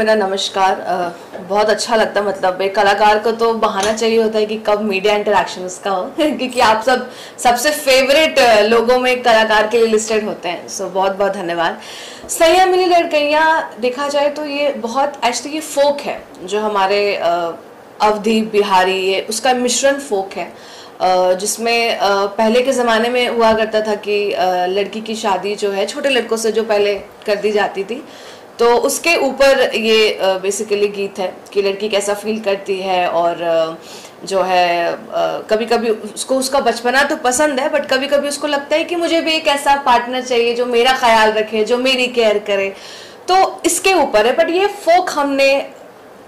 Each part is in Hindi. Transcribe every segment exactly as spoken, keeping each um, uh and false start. मेरा नमस्कार। बहुत अच्छा लगता है, मतलब एक कलाकार को तो बहाना चाहिए होता है कि कब मीडिया इंटरेक्शन उसका हो क्योंकि आप सब सबसे फेवरेट लोगों में कलाकार के लिए लिस्टेड होते हैं। सो so, बहुत बहुत धन्यवाद। सैया मिली लड़कैया देखा जाए तो ये बहुत एक्चुअली ये फोक है जो हमारे अवधी बिहारी ये उसका मिश्रण फोक है, जिसमें पहले के ज़माने में हुआ करता था कि लड़की की शादी जो है छोटे लड़कों से जो पहले कर दी जाती थी, तो उसके ऊपर ये बेसिकली गीत है कि लड़की कैसा फील करती है और जो है कभी कभी उसको उसका बचपना तो पसंद है बट कभी कभी उसको लगता है कि मुझे भी एक ऐसा पार्टनर चाहिए जो मेरा ख्याल रखे, जो मेरी केयर करे, तो इसके ऊपर है। बट ये फोक हमने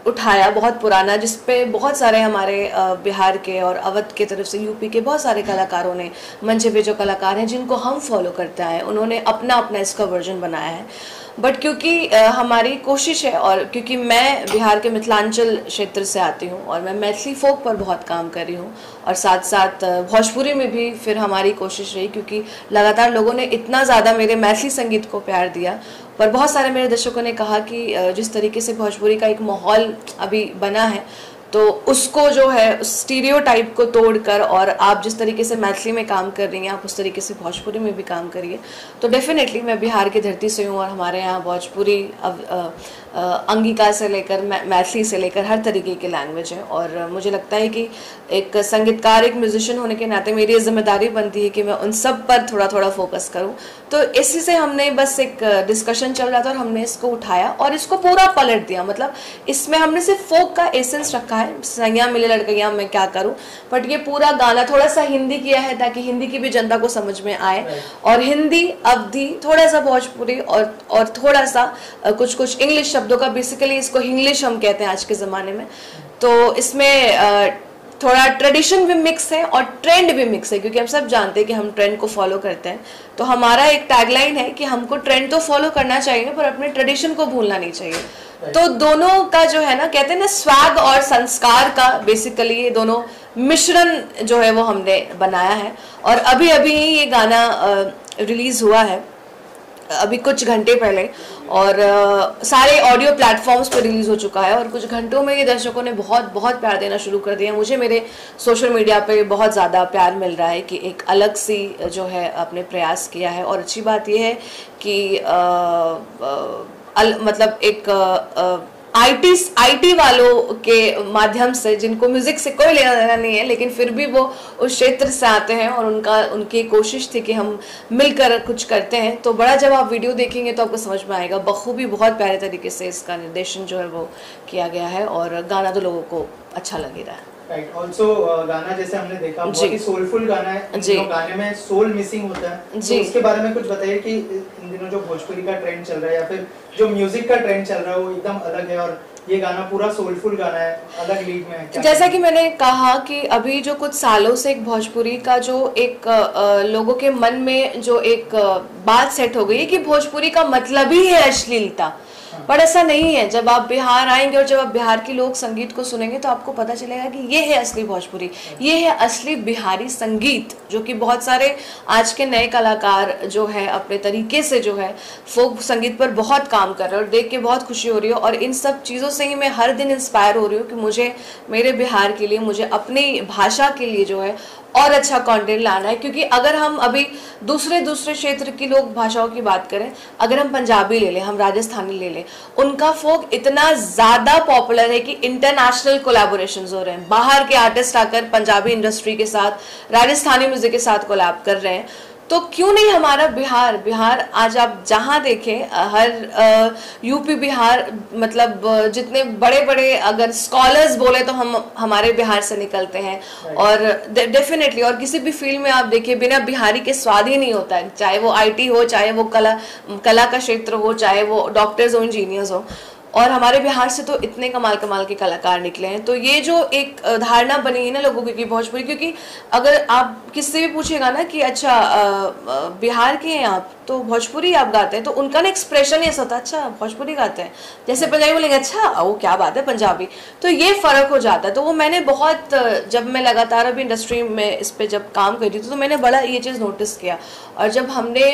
उठाया बहुत पुराना, जिस पे बहुत सारे हमारे बिहार के और अवध के तरफ से यूपी के बहुत सारे कलाकारों ने, मंचे पे जो कलाकार हैं जिनको हम फॉलो करते हैं, उन्होंने अपना अपना इसका वर्जन बनाया है। बट क्योंकि हमारी कोशिश है और क्योंकि मैं बिहार के मिथिलांचल क्षेत्र से आती हूँ और मैं मैथिली फोक पर बहुत काम कर रही हूँ और साथ साथ भोजपुरी में भी फिर हमारी कोशिश रही, क्योंकि लगातार लोगों ने इतना ज़्यादा मेरे मैथिली संगीत को प्यार दिया। पर बहुत सारे मेरे दर्शकों ने कहा कि जिस तरीके से भोजपुरी का एक माहौल अभी बना है तो उसको जो है उस स्टीरियोटाइप को तोड़कर, और आप जिस तरीके से मैथिली में काम कर रही हैं आप उस तरीके से भोजपुरी में भी काम करिए। तो डेफिनेटली मैं बिहार की धरती से हूँ और हमारे यहाँ भोजपुरी अंगिका से लेकर मैथिली से लेकर हर तरीके की लैंग्वेज है, और मुझे लगता है कि एक संगीतकार, एक म्यूजिशियन होने के नाते मेरी जिम्मेदारी बनती है कि मैं उन सब पर थोड़ा थोड़ा फोकस करूँ। तो इसी से हमने बस एक डिस्कशन चल रहा था और हमने इसको उठाया और इसको पूरा पलट दिया। मतलब इसमें हमने सिर्फ फोक का एसेंस रखा, सैया मिले लड़कियां मैं क्या करूं, बट ये पूरा गाना थोड़ा सा हिंदी किया है ताकि हिंदी की भी जनता को समझ में आए, और हिंदी, अवधी, थोड़ा सा भोजपुरी और और थोड़ा सा कुछ कुछ इंग्लिश शब्दों का, बेसिकली इसको इंग्लिश हम कहते हैं आज के ज़माने में। तो इसमें थोड़ा ट्रेडिशन भी मिक्स है और ट्रेंड भी मिक्स है, क्योंकि हम सब जानते हैं कि हम ट्रेंड को फॉलो करते हैं। तो हमारा एक टैगलाइन है कि हमको ट्रेंड तो फॉलो करना चाहिए पर अपने ट्रेडिशन को भूलना नहीं चाहिए। तो दोनों का जो है ना, कहते हैं ना स्वैग और संस्कार का, बेसिकली ये दोनों मिश्रण जो है वो हमने बनाया है। और अभी अभी ये गाना रिलीज़ हुआ है, अभी कुछ घंटे पहले, और आ, सारे ऑडियो प्लेटफॉर्म्स पर रिलीज़ हो चुका है और कुछ घंटों में ये दर्शकों ने बहुत बहुत प्यार देना शुरू कर दिया। मुझे मेरे सोशल मीडिया पे बहुत ज़्यादा प्यार मिल रहा है कि एक अलग सी जो है आपने प्रयास किया है, और अच्छी बात यह है कि आ, आ, मतलब एक आईटी आईटी वालों के माध्यम से, जिनको म्यूज़िक से कोई लेना देना नहीं है लेकिन फिर भी वो उस क्षेत्र से आते हैं और उनका उनकी कोशिश थी कि हम मिलकर कुछ करते हैं। तो बड़ा जब आप वीडियो देखेंगे तो आपको समझ में आएगा, बखूबी बहुत प्यारे तरीके से इसका निर्देशन जो है वो किया गया है और गाना तो लोगों को अच्छा लग ही रहा है। राइट, ऑल्सो गाना जैसे हमने देखा बहुत ही सोलफुल गाना है, जो गाने में सोल मिसिंग होता है, तो उसके बारे में कुछ बताइए कि इन दिनों जो भोजपुरी का ट्रेंड चल रहा है या फिर जो म्यूजिक का ट्रेंड चल रहा है वो एकदम अलग है और ये गाना पूरा सोलफुल गाना है, अलग लीग में है। जैसा कि मैंने कहा कि अभी जो कुछ सालों से एक भोजपुरी का जो एक लोगों के मन में जो एक बात सेट हो गई है कि भोजपुरी का मतलब ही है अश्लीलता, पर ऐसा नहीं है। जब आप बिहार आएंगे और जब आप बिहार के लोक संगीत को सुनेंगे तो आपको पता चलेगा कि ये है असली भोजपुरी, ये है असली बिहारी संगीत, जो कि बहुत सारे आज के नए कलाकार जो है अपने तरीके से जो है फोक संगीत पर बहुत काम कर रहे हैं और देख के बहुत खुशी हो रही हो। और इन सब चीज़ों से ही मैं हर दिन इंस्पायर हो रही हूँ कि मुझे मेरे बिहार के लिए, मुझे अपनी भाषा के लिए जो है और अच्छा कंटेंट लाना है। क्योंकि अगर हम अभी दूसरे दूसरे क्षेत्र की लोग भाषाओं की बात करें, अगर हम पंजाबी ले लें, हम राजस्थानी ले लें, उनका फोक इतना ज़्यादा पॉपुलर है कि इंटरनेशनल कोलैबोरेशंस हो रहे हैं, बाहर के आर्टिस्ट आकर पंजाबी इंडस्ट्री के साथ, राजस्थानी म्यूज़िक के साथ कोलैब कर रहे हैं। तो क्यों नहीं हमारा बिहार बिहार आज आप जहाँ देखें हर यूपी बिहार मतलब जितने बड़े बड़े अगर स्कॉलर्स बोले तो हम हमारे बिहार से निकलते हैं और डेफिनेटली और किसी भी फील्ड में आप देखिए बिना बिहारी के स्वाद ही नहीं होता है, चाहे वो आईटी हो, चाहे वो कला कला का क्षेत्र हो, चाहे वो डॉक्टर्स हो, इंजीनियर्स हो। और हमारे बिहार से तो इतने कमाल कमाल के कलाकार निकले हैं। तो ये जो एक धारणा बनी है ना लोगों की भोजपुरी, क्योंकि अगर आप किससे भी पूछेगा ना कि अच्छा बिहार के हैं आप तो भोजपुरी आप गाते हैं, तो उनका ना एक्सप्रेशन ऐसा होता है अच्छा भोजपुरी गाते हैं, जैसे पंजाबी बोलेंगे अच्छा वो क्या बात है पंजाबी, तो ये फ़र्क हो जाता है। तो वो मैंने बहुत जब मैं लगातार अभी इंडस्ट्री में इस पर जब काम कर रही थी तो मैंने बड़ा ये चीज़ नोटिस किया। और जब हमने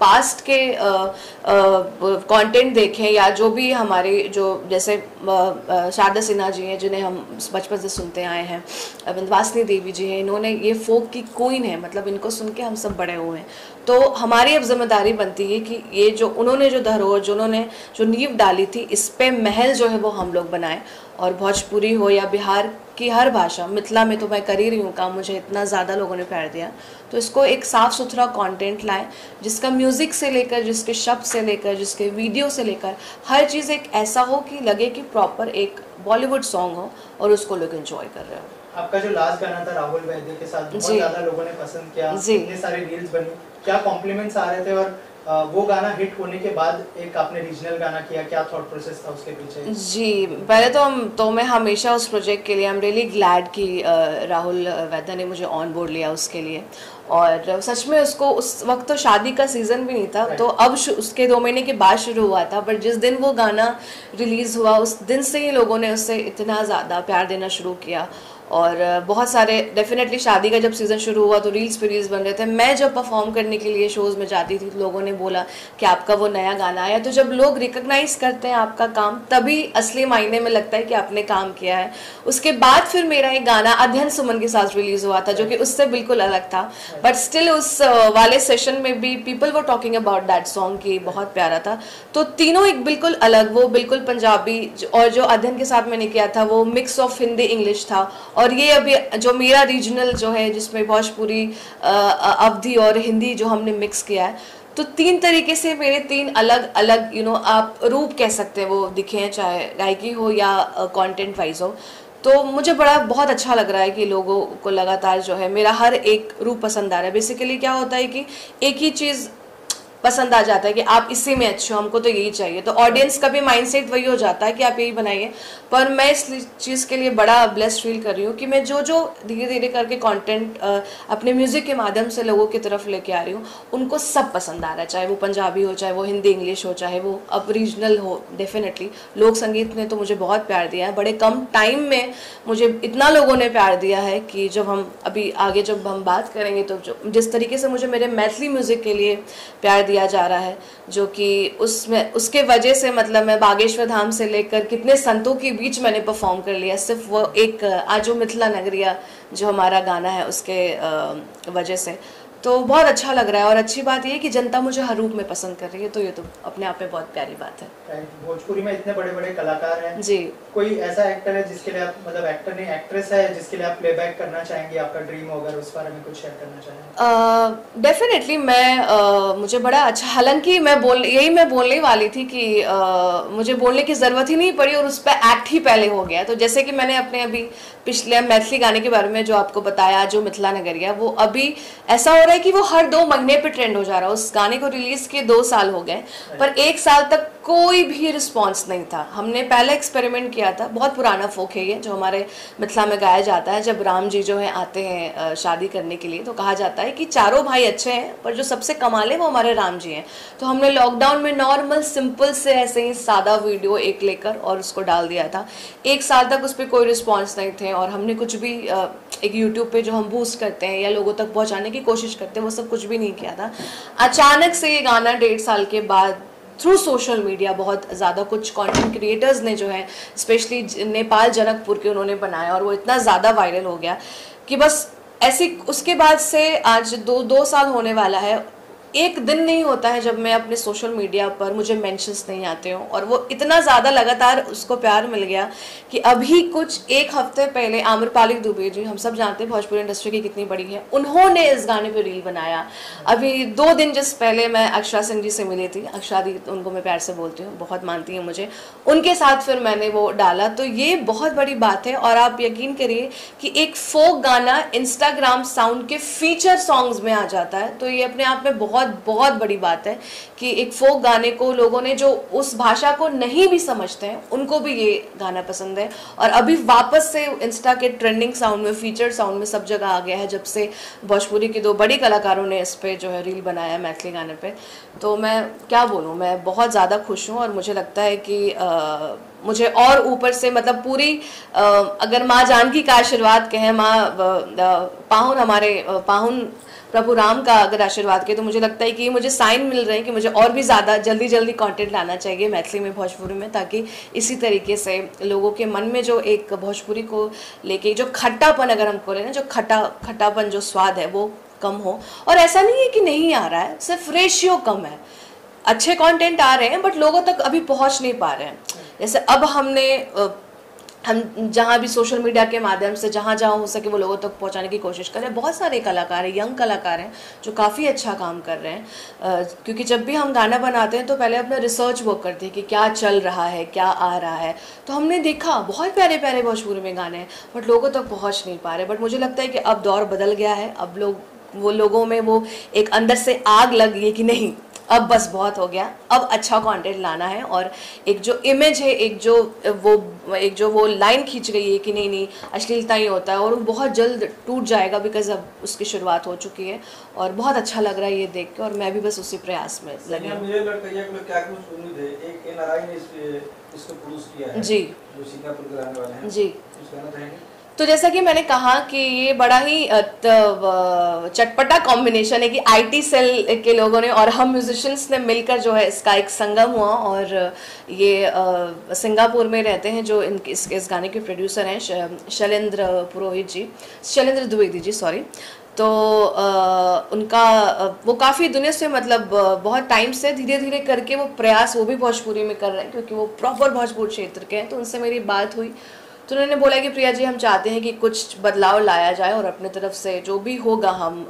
पास्ट के कंटेंट देखें या जो भी हमारे जो जैसे शारदा सिन्हा जी हैं जिन्हें हम बचपन से सुनते आए हैं, विंध्यवासिनी देवी जी हैं, इन्होंने ये फोक की क्वीन है, मतलब इनको सुन के हम सब बड़े हुए हैं। तो हमारी अब जिम्मेदारी बनती है कि ये जो उन्होंने जो धरोहर जो उन्होंने जो नींव डाली थी इस पे महल जो है वो हम लोग बनाएं। और भोजपुरी हो या बिहार की हर भाषा, मिथिला में तो मैं कर ही रही हूँ काम, मुझे इतना ज़्यादा लोगों ने प्यार दिया, तो इसको एक साफ़ सुथरा कंटेंट लाएं जिसका म्यूज़िक से लेकर जिसके शब्द से लेकर जिसके वीडियो से लेकर हर चीज़ एक ऐसा हो कि लगे कि प्रॉपर एक बॉलीवुड सॉन्ग हो और उसको लोग एंजॉय कर रहे हो। आपका जो लास्ट गाना था राहुल वैद्य के साथ बहुत ज़्यादा लोगों ने पसंद किया, इतने सारे रील्स बने, क्या कॉम्प्लीमेंट्स आ रहे थे? और वो गाना हिट होने के बाद एक आपने रीजनल गाना किया, क्या थॉट प्रोसेस था उसके पीछे? जी पहले तो हम तो मैं हमेशा उस प्रोजेक्ट के लिए आई एम रियली ग्लैड कि राहुल वैद्य ने मुझे ऑन बोर्ड लिया उसके लिए। और सच में उसको उस वक्त तो शादी का सीज़न भी नहीं था, तो अब उसके दो महीने के बाद शुरू हुआ था, बट जिस दिन वो गाना रिलीज़ हुआ उस दिन से ही लोगों ने उससे इतना ज़्यादा प्यार देना शुरू किया। और बहुत सारे डेफिनेटली शादी का जब सीज़न शुरू हुआ तो रील्स पे रील्स बन रहे थे। मैं जब परफॉर्म करने के लिए शोज़ में जाती थी तो लोगों ने बोला कि आपका वो नया गाना आया, तो जब लोग रिकग्नाइज़ करते हैं आपका काम तभी असली मायने में लगता है कि आपने काम किया है। उसके बाद फिर मेरा एक गाना अध्ययन सुमन के साथ रिलीज़ हुआ था जो कि उससे बिल्कुल अलग था, बट स्टिल उस वाले सेशन में भी people were talking about that song कि बहुत प्यारा था। तो तीनों एक बिल्कुल अलग, वो बिल्कुल पंजाबी, और जो अध्ययन के साथ मैंने किया था वो मिक्स ऑफ हिंदी इंग्लिश था, और ये अभी जो मेरा रीजनल जो है जिसमें भोजपुरी अवधी और हिंदी जो हमने मिक्स किया है। तो तीन तरीके से मेरे तीन अलग अलग यू नो आप रूप कह सकते हैं वो दिखे हैं, चाहे गायकी हो या कंटेंट वाइज हो। तो मुझे बड़ा बहुत अच्छा लग रहा है कि लोगों को लगातार जो है मेरा हर एक रूप पसंद आ रहा है। बेसिकली क्या होता है कि एक ही चीज़ पसंद आ जाता है कि आप इसी में अच्छे हो, हमको तो यही चाहिए, तो ऑडियंस का भी माइंडसेट वही हो जाता है कि आप यही बनाइए। पर मैं इस चीज़ के लिए बड़ा ब्लेस्ड फील कर रही हूँ कि मैं जो जो धीरे धीरे करके कंटेंट अपने म्यूज़िक के माध्यम से लोगों की तरफ लेके आ रही हूँ उनको सब पसंद आ रहा है, चाहे वो पंजाबी हो, चाहे वो हिंदी इंग्लिश हो, चाहे वो अब रीजनल हो। डेफिनेटली लोक संगीत ने तो मुझे बहुत प्यार दिया है, बड़े कम टाइम में मुझे इतना लोगों ने प्यार दिया है कि जब हम अभी आगे जब हम बात करेंगे तो जिस तरीके से मुझे मेरे मैथिली म्यूज़िक के लिए प्यार दिया जा रहा है, जो कि उसमें उसके वजह से मतलब मैं बागेश्वर धाम से लेकर कितने संतों के बीच मैंने परफॉर्म कर लिया, सिर्फ वो एक आज जो मिथिला नगरिया जो हमारा गाना है उसके वजह से। तो बहुत अच्छा लग रहा है और अच्छी बात यह कि जनता मुझे हर रूप में पसंद कर रही है, तो ये तो अपने आप में बहुत प्यारी बात है। भोजपुरी में इतने बड़े बड़े कलाकार हैं जी, कोई ऐसा एक्टर है जिसके लिए आप मतलब एक्टर नहीं एक्ट्रेस है जिसके लिए आप प्लेबैक करना चाहेंगे, आपका ड्रीम हो अगर उस बारे में कुछ शेयर करना चाहेंगे? डेफिनेटली uh, मैं uh, मुझे बड़ा अच्छा, हालांकि मैं बोल यही मैं बोलने वाली थी कि uh, मुझे बोलने की ज़रूरत ही नहीं पड़ी और उस पर एक्ट ही पहले हो गया। तो जैसे कि मैंने अपने अभी पिछले मैथिली गाने के बारे में जो आपको बताया जो मिथिला नगरिया, वो अभी ऐसा हो रहा है कि वो हर दो महीने पे ट्रेंड हो जा रहा है। उस गाने को रिलीज़ किए दो साल हो गए पर एक साल तक कोई भी रिस्पांस नहीं था। हमने पहला एक्सपेरिमेंट किया था, बहुत पुराना फोक है ये जो हमारे मिथिला में गाया जाता है। जब राम जी जो है आते हैं शादी करने के लिए तो कहा जाता है कि चारों भाई अच्छे हैं पर जो सबसे कमाल है वो हमारे राम जी हैं। तो हमने लॉकडाउन में नॉर्मल सिंपल से ऐसे ही सादा वीडियो एक लेकर और उसको डाल दिया था। एक साल तक उस पर कोई रिस्पॉन्स नहीं थे और हमने कुछ भी एक यूट्यूब पर जो हम बूस्ट करते हैं या लोगों तक पहुँचाने की कोशिश करते हैं वो सब कुछ भी नहीं किया था। अचानक से ये गाना डेढ़ साल के बाद थ्रू सोशल मीडिया बहुत ज़्यादा कुछ कंटेंट क्रिएटर्स ने जो है स्पेशली नेपाल जनकपुर के उन्होंने बनाया और वो इतना ज़्यादा वायरल हो गया कि बस ऐसी उसके बाद से आज दो दो साल होने वाला है। एक दिन नहीं होता है जब मैं अपने सोशल मीडिया पर मुझे मेंशंस नहीं आते हो, और वो इतना ज़्यादा लगातार उसको प्यार मिल गया कि अभी कुछ एक हफ्ते पहले आम्रपाली दुबे जी, हम सब जानते हैं भोजपुरी इंडस्ट्री की कितनी बड़ी है, उन्होंने इस गाने पे रील बनाया। अभी दो दिन जस्ट पहले मैं अक्षरा सिंह जी से मिली थी, अक्षरा दी उनको मैं प्यार से बोलती हूँ, बहुत मानती हैं मुझे, उनके साथ फिर मैंने वो डाला। तो ये बहुत बड़ी बात है, और आप यकीन करिए कि एक फोक गाना इंस्टाग्राम साउंड के फीचर सॉन्ग्स में आ जाता है, तो ये अपने आप में बहुत बहुत बड़ी बात है कि एक फोक गाने को लोगों ने, जो उस भाषा को नहीं भी समझते हैं, उनको भी ये गाना पसंद है। और अभी वापस से इंस्टा के ट्रेंडिंग साउंड में, फीचर साउंड में सब जगह आ गया है, जब से भोजपुरी के दो बड़ी कलाकारों ने इस पे जो है रील बनाया मैथिली गाने पे। तो मैं क्या बोलूँ, मैं बहुत ज़्यादा खुश हूँ, और मुझे लगता है कि आ, मुझे और ऊपर से, मतलब पूरी आ, अगर माँ जानकी का आशीर्वाद कहें, माँ पाहुन हमारे पाहुन प्रभु राम का अगर आशीर्वाद के, तो मुझे लगता है कि मुझे साइन मिल रहे हैं कि मुझे और भी ज़्यादा जल्दी जल्दी कंटेंट लाना चाहिए मैथिली में, भोजपुरी में, ताकि इसी तरीके से लोगों के मन में जो एक भोजपुरी को लेके जो खट्टापन, अगर हमको लेना जो खट्टा खट्टापन जो स्वाद है वो कम हो। और ऐसा नहीं है कि नहीं आ रहा है, सिर्फ रेशियो कम है, अच्छे कॉन्टेंट आ रहे हैं बट लोगों तक अभी पहुँच नहीं पा रहे हैं। जैसे अब हमने हम जहाँ भी सोशल मीडिया के माध्यम से जहाँ जहाँ हो सके वो लोगों तक तो पहुँचाने की कोशिश कर रहे हैं। बहुत सारे कलाकार हैं, यंग कलाकार हैं जो काफ़ी अच्छा काम कर रहे हैं, आ, क्योंकि जब भी हम गाना बनाते हैं तो पहले अपना रिसर्च वर्क करते हैं कि क्या चल रहा है, क्या आ रहा है। तो हमने देखा बहुत प्यारे प्यारे भोजपुरी में गाने हैं बट लोगों तक तो पहुँच नहीं पा रहे। बट मुझे लगता है कि अब दौर बदल गया है, अब लोग वो लोगों में वो एक अंदर से आग लग गई कि नहीं, अब बस बहुत हो गया, अब अच्छा कंटेंट लाना है। और एक जो इमेज है, एक जो वो एक जो वो लाइन खींच गई है कि नहीं नहीं अश्लीलता ही होता है, और वो बहुत जल्द टूट जाएगा बिकॉज अब उसकी शुरुआत हो चुकी है। और बहुत अच्छा लग रहा है ये देख के, और मैं भी बस उसी प्रयास में लगी हूं। मुझे लगता है कि क्या कुछ उम्मीद है, एक एनआरआई ने इसको प्रोड्यूस किया है जी, जो सिंगापुर के रहने वाले हैं जी। तो जैसा कि मैंने कहा कि ये बड़ा ही चटपटा कॉम्बिनेशन है कि आईटी सेल के लोगों ने और हम म्यूजिशियंस ने मिलकर जो है इसका एक संगम हुआ। और ये सिंगापुर में रहते हैं जो इनके इस, इस गाने के प्रोड्यूसर हैं शैलेंद्र पुरोहित जी शैलेंद्र द्विवेदी जी सॉरी। तो आ, उनका आ, वो काफ़ी दुनिया से मतलब आ, बहुत टाइम से धीरे धीरे करके वो प्रयास वो भी भोजपुरी में कर रहे हैं, क्योंकि वो प्रॉपर भोजपुरी क्षेत्र के हैं। तो उनसे मेरी बात हुई तो उन्होंने बोला कि प्रिया जी, हम चाहते हैं कि कुछ बदलाव लाया जाए और अपने तरफ से जो भी होगा हम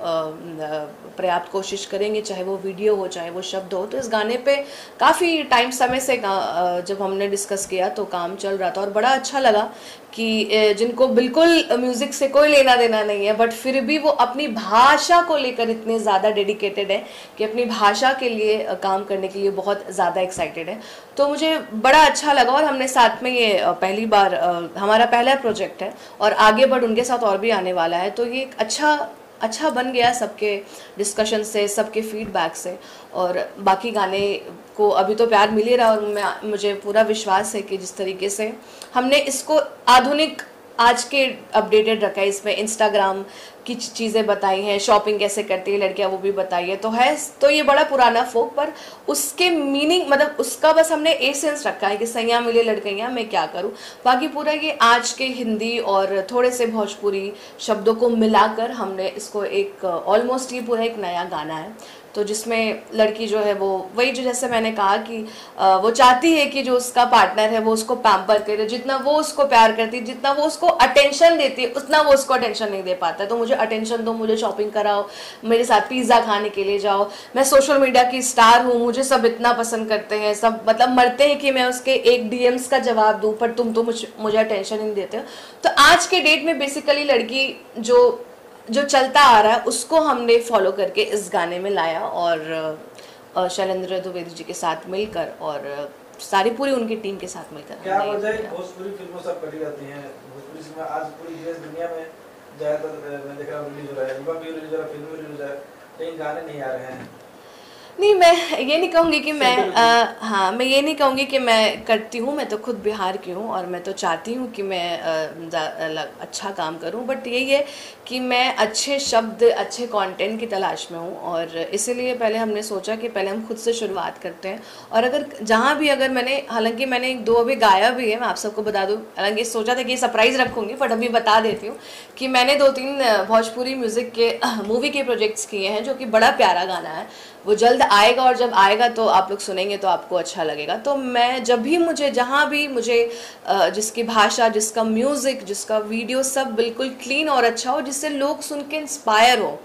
पर्याप्त कोशिश करेंगे, चाहे वो वीडियो हो चाहे वो शब्द हो। तो इस गाने पे काफ़ी टाइम समय से जब हमने डिस्कस किया तो काम चल रहा था, और बड़ा अच्छा लगा कि जिनको बिल्कुल म्यूज़िक से कोई लेना देना नहीं है बट फिर भी वो अपनी भाषा को लेकर इतने ज़्यादा डेडिकेटेड है कि अपनी भाषा के लिए काम करने के लिए बहुत ज़्यादा एक्साइटेड है। तो मुझे बड़ा अच्छा लगा, और हमने साथ में ये पहली बार हमारा पहला प्रोजेक्ट है और आगे बढ़ उनके साथ और भी आने वाला है। तो ये एक अच्छा अच्छा बन गया सबके डिस्कशन से, सबके फीडबैक से। और बाकी गाने को अभी तो प्यार मिल ही रहा, और मैं मुझे पूरा विश्वास है कि जिस तरीके से हमने इसको आधुनिक आज के अपडेटेड रखा है, इसमें इंस्टाग्राम की चीज़ें बताई हैं, शॉपिंग कैसे करती है लड़कियां वो भी बताई है। तो है तो ये बड़ा पुराना फोक पर उसके मीनिंग मतलब उसका बस हमने एसेंस रखा है कि सैयाँ मिले लड़कियां मैं क्या करूं। बाकी पूरा ये आज के हिंदी और थोड़े से भोजपुरी शब्दों को मिलाकर हमने इसको एक ऑलमोस्ट ये पूरा एक नया गाना है, तो जिसमें लड़की जो है वो वही जो जैसे मैंने कहा कि वो चाहती है कि जो उसका पार्टनर है वो उसको पैम्पर करे, जितना वो उसको प्यार करती है, जितना वो उसको अटेंशन देती है उतना वो उसको अटेंशन नहीं दे पाता। तो मुझे अटेंशन दो, मुझे शॉपिंग कराओ, मेरे साथ पिज़्ज़ा खाने के लिए जाओ, मैं सोशल मीडिया की स्टार हूँ, मुझे सब इतना पसंद करते हैं, सब मतलब मरते हैं कि मैं उसके एक डीएम्स का जवाब दूँ, पर तुम तो मुझे मुझे अटेंशन नहीं देते हो। तो आज के डेट में बेसिकली लड़की जो जो चलता आ रहा है उसको हमने फॉलो करके इस गाने में लाया, और शैलेंद्र द्विवेदी जी के साथ मिलकर और सारी पूरी उनकी टीम के साथ मिलकर। क्या वजह है भोजपुरी फिल्मों सब कटी जाती हैं, भोजपुरी सिनेमा आज पूरी दुनिया में ज़्यादातर मैं देख रहा हूँ रिलीज हो रहा है, युवा भी रिलीज हो रहा है, फिल्म भी रिलीज हो रहा है, लेकिन गाने नहीं आ रहे हैं। नहीं, मैं ये नहीं कहूँगी कि मैं आ, हाँ मैं ये नहीं कहूँगी कि मैं करती हूँ, मैं तो खुद बिहार की हूँ और मैं तो चाहती हूँ कि मैं आ, अच्छा काम करूँ, बट यही है कि मैं अच्छे शब्द अच्छे कंटेंट की तलाश में हूँ। और इसीलिए पहले हमने सोचा कि पहले हम खुद से शुरुआत करते हैं, और अगर जहाँ भी अगर मैंने हालांकि मैंने एक दो अभी गाया भी है, मैं आप सबको बता दूँ, हालांकि सोचा था कि सरप्राइज़ रखूँगी बट अभी बता देती हूँ कि मैंने दो तीन भोजपुरी म्यूज़िक के मूवी के प्रोजेक्ट्स किए हैं जो कि बड़ा प्यारा गाना है वो जल्द आएगा और जब आएगा तो आप लोग सुनेंगे तो आपको अच्छा लगेगा। तो मैं जब भी मुझे जहाँ भी मुझे जिसकी भाषा, जिसका म्यूज़िक, जिसका वीडियो सब बिल्कुल क्लीन और अच्छा हो, जिससे लोग सुन के इंस्पायर हो,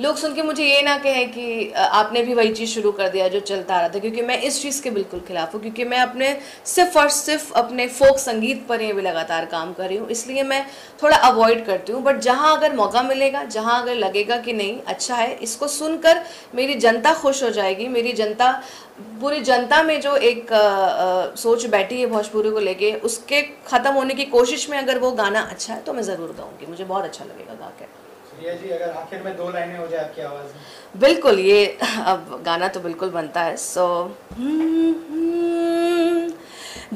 लोग सुन के मुझे ये ना कहें कि आपने भी वही चीज़ शुरू कर दिया जो चलता आ रहा था, क्योंकि मैं इस चीज़ के बिल्कुल खिलाफ हूँ। क्योंकि मैं अपने सिर्फ और सिर्फ अपने फोक संगीत पर ही भी लगातार काम कर रही हूँ, इसलिए मैं थोड़ा अवॉइड करती हूँ। बट जहाँ अगर मौका मिलेगा, जहाँ अगर लगेगा कि नहीं अच्छा है, इसको सुनकर मेरी जनता खुश हो जाएगी, मेरी जनता, पूरी जनता में जो एक आ, आ, सोच बैठी है भोजपुरी को लेके, उसके ख़त्म होने की कोशिश में अगर वो गाना अच्छा है तो मैं ज़रूर गाऊँगी, मुझे बहुत अच्छा लगेगा गा कर। जी, अगर आखिर में दो लाइनें हो जाए आपकी आवाज़ में। बिल्कुल, ये अब गाना तो बिल्कुल बनता है। सो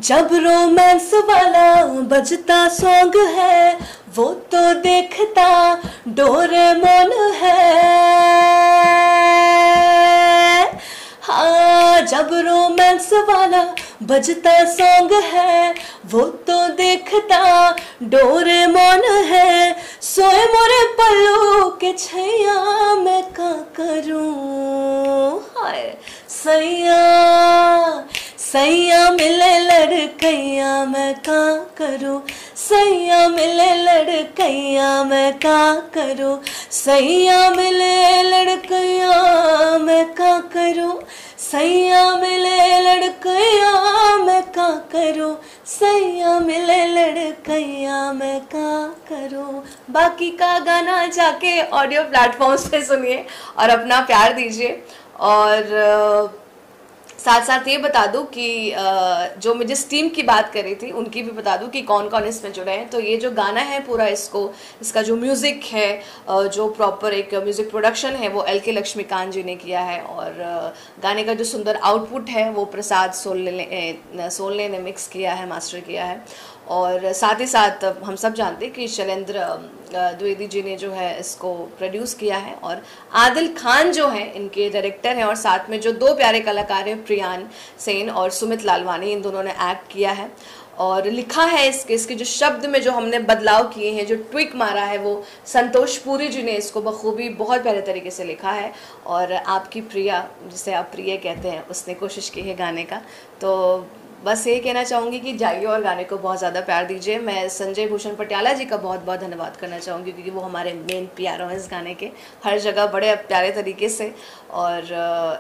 जब रोमांस वाला बजता सॉन्ग है, वो तो देखता डोरेमोन है। हाँ, जब रोमांस वाला बजता सॉन्ग है, वो तो देखता डोरेमोन है। सोए मोरे पलों के छैया मैं का करूं, हाय सैया सैया मिले लड़कैया मैं का करूं, सैया मिले लड़कैया मैं का करूं, सैया मिले लड़कैया मैं का करूं, सैया मिले लड़कैया मैं का करूं, सैया मिले लड़कैया मैं का करूं। बाकी का गाना जाके ऑडियो प्लेटफॉर्म्स पे सुनिए और अपना प्यार दीजिए। और साथ साथ ये बता दूं कि जो मैं जिस टीम की बात कर रही थी उनकी भी बता दूं कि कौन कौन इसमें जुड़े हैं। तो ये जो गाना है पूरा, इसको, इसका जो म्यूज़िक है, जो प्रॉपर एक म्यूज़िक प्रोडक्शन है, वो एल के लक्ष्मीकांत जी ने किया है। और गाने का जो सुंदर आउटपुट है वो प्रसाद सोलने सोलने ने मिक्स किया है, मास्टर किया है। और साथ ही साथ हम सब जानते हैं कि शैलेंद्र द्विवेदी जी ने जो है इसको प्रोड्यूस किया है। और आदिल खान जो हैं इनके डायरेक्टर हैं, और साथ में जो दो प्यारे कलाकार हैं प्रियांशु सेन और सुमित लालवानी, इन दोनों ने एक्ट किया है और लिखा है। इसके इसके जो शब्द में जो हमने बदलाव किए हैं, जो ट्विक मारा है, वो संतोष पुरी जी ने इसको बखूबी बहुत प्यारे तरीके से लिखा है। और आपकी प्रिया, जिसे आप प्रिय कहते हैं, उसने कोशिश की है गाने का। तो बस ये कहना चाहूँगी कि जाइए और गाने को बहुत ज़्यादा प्यार दीजिए। मैं संजय भूषण पटियाला जी का बहुत बहुत धन्यवाद करना चाहूँगी, क्योंकि वो हमारे मेन पीआरओ हैं इस गाने के, हर जगह बड़े प्यारे तरीके से और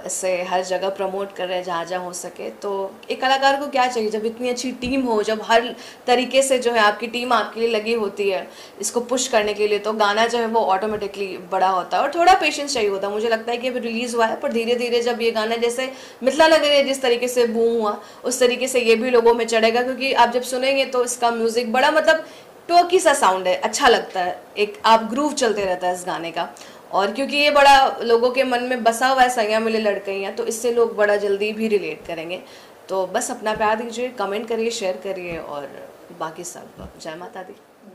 इसे हर जगह प्रमोट कर रहे हैं जहाँ जहाँ हो सके। तो एक कलाकार को क्या चाहिए जब इतनी अच्छी टीम हो, जब हर तरीके से जो है आपकी टीम आपके लिए लगी होती है इसको पुश करने के लिए, तो गाना जो है वो ऑटोमेटिकली बड़ा होता है। और थोड़ा पेशेंस चाहिए होता है। मुझे लगता है कि अभी रिलीज़ हुआ है, पर धीरे धीरे जब ये गाना, जैसे मिथिला नगरिया जिस तरीके से बूम हुआ, उस तरीके से ये भी लोगों में चढ़ेगा। क्योंकि आप जब सुनेंगे तो इसका म्यूज़िक बड़ा, मतलब टोकी सा साउंड है, अच्छा लगता है, एक आप ग्रूव चलते रहता है इस गाने का। और क्योंकि ये बड़ा लोगों के मन में बसा हुआ है, सैया मिले लड़कियाँ, तो इससे लोग बड़ा जल्दी भी रिलेट करेंगे। तो बस अपना प्यार दीजिए, कमेंट करिए, शेयर करिए और बाकी सब। जय माता दी।